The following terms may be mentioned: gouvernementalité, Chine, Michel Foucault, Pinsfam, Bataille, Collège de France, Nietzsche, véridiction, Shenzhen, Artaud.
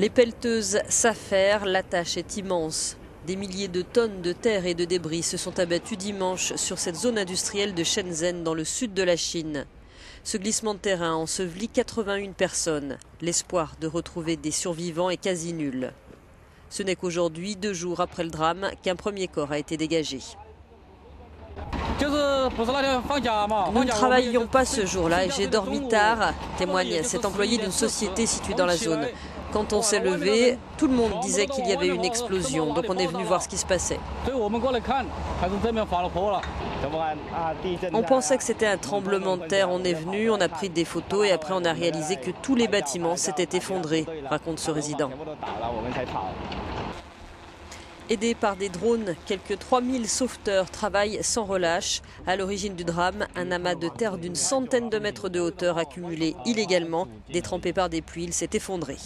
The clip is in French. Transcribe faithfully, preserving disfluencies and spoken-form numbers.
Les pelleteuses s'affairent, la tâche est immense. Des milliers de tonnes de terre et de débris se sont abattues dimanche sur cette zone industrielle de Shenzhen dans le sud de la Chine. Ce glissement de terrain ensevelit quatre-vingt-une personnes. L'espoir de retrouver des survivants est quasi nul. Ce n'est qu'aujourd'hui, deux jours après le drame, qu'un premier corps a été dégagé. Nous ne travaillions pas ce jour-là et j'ai dormi tard, témoigne cet employé d'une société située dans la zone. Quand on s'est levé, tout le monde disait qu'il y avait une explosion, donc on est venu voir ce qui se passait. On pensait que c'était un tremblement de terre, on est venu, on a pris des photos et après on a réalisé que tous les bâtiments s'étaient effondrés, raconte ce résident. Aidés par des drones, quelques trois mille sauveteurs travaillent sans relâche. À l'origine du drame, un amas de terre d'une centaine de mètres de hauteur accumulé illégalement, détrempé par des pluies, il s'est effondré.